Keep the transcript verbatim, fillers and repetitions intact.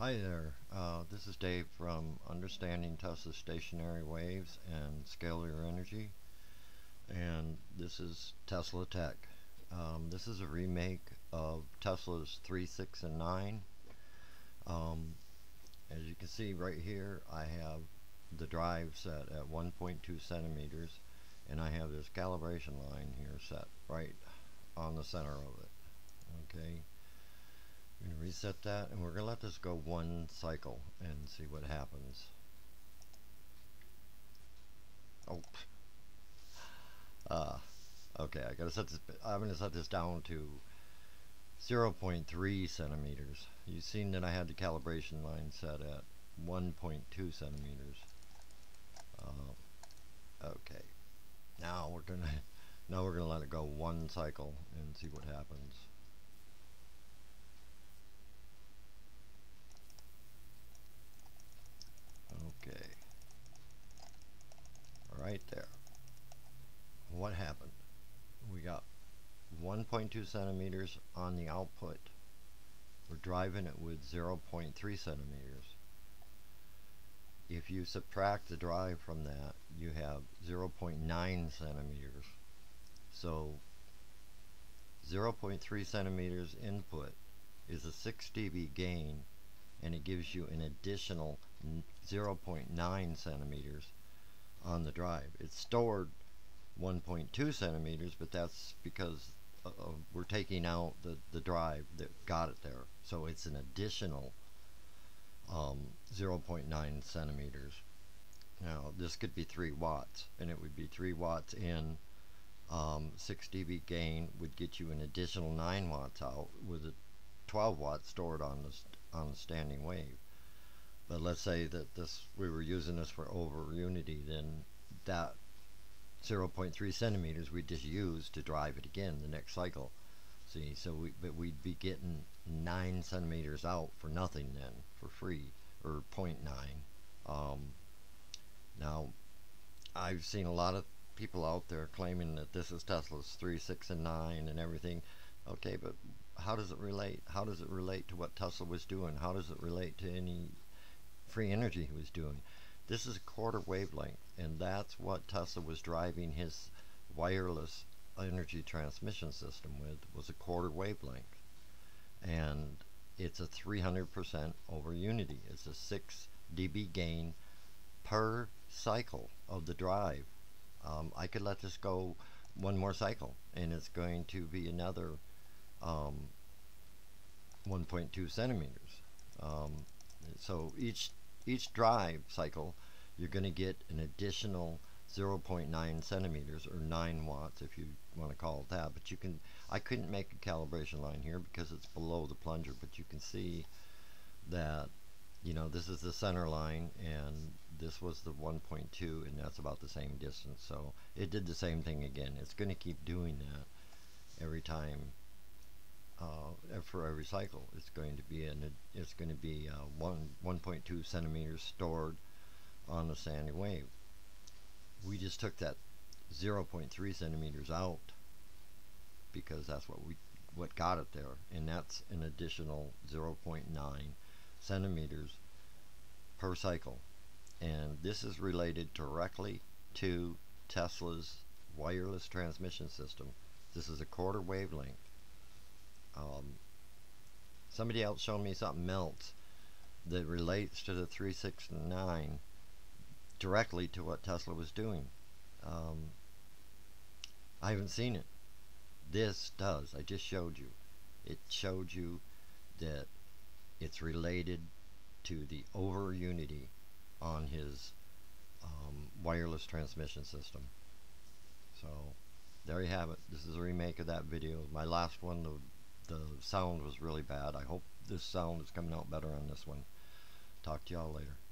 Hi there, uh, this is Dave from Understanding Tesla's Stationary Waves and Scalar Energy, and this is Tesla Tech. Um, this is a remake of Tesla's three, six, and nine. Um, as you can see right here, I have the drive set at one point two centimeters, and I have this calibration line here set right on the center of it. Okay. We're going to reset that, and we're going to let this go one cycle and see what happens. Oh, uh, okay. I got to set this. I'm going to set this down to zero point three centimeters. You've seen that I had the calibration line set at one point two centimeters. Uh, okay. Now we're going to now we're going to let it go one cycle and see what happens. Okay, right there. What happened? We got one point two centimeters on the output. We're driving it with zero point three centimeters. If you subtract the drive from that, you have zero point nine centimeters. So zero point three centimeters input is a six D B gain, and it gives you an additional zero point nine centimeters on the drive. It's stored one point two centimeters, but that's because uh, we're taking out the, the drive that got it there. So it's an additional um, zero point nine centimeters. Now this could be three watts, and it would be three watts in. um, six D B gain would get you an additional nine watts out with a twelve watt stored on the, st on the standing wave. But let's say that this we were using this for over unity, then that zero point three centimeters we just used to drive it again the next cycle. See, so we but we'd be getting nine centimeters out for nothing then, for free, or point nine. Um, now, I've seen a lot of people out there claiming that this is Tesla's three, six, and nine and everything. Okay, but how does it relate? How does it relate to what Tesla was doing? How does it relate to any free energy he was doing? This is a quarter wavelength, and that's what Tesla was driving his wireless energy transmission system with, was a quarter wavelength. And it's a three hundred percent over unity. It's a six D B gain per cycle of the drive. Um, I could let this go one more cycle, and it's going to be another um, one point two centimeters. Um, so each each drive cycle you're going to get an additional zero point nine centimeters, or nine watts if you want to call it that. But you can, I couldn't make a calibration line here because it's below the plunger, but you can see that, you know, this is the center line and this was the one point two, and that's about the same distance. So it did the same thing again. It's going to keep doing that every time. Uh, for every cycle, it's going to be an it's going to be uh, one 1.2 centimeters stored on the standing wave. We just took that zero point three centimeters out because that's what we what got it there, and that's an additional zero point nine centimeters per cycle. And this is related directly to Tesla's wireless transmission system. This is a quarter wavelength. Um, somebody else showed me something else that relates to the three, six, and nine directly to what Tesla was doing. Um, I haven't seen it. This does. I just showed you. It showed you that it's related to the over unity on his um, wireless transmission system. So there you have it. This is a remake of that video. My last one, the The sound was really bad. I hope this sound is coming out better on this one. Talk to y'all later.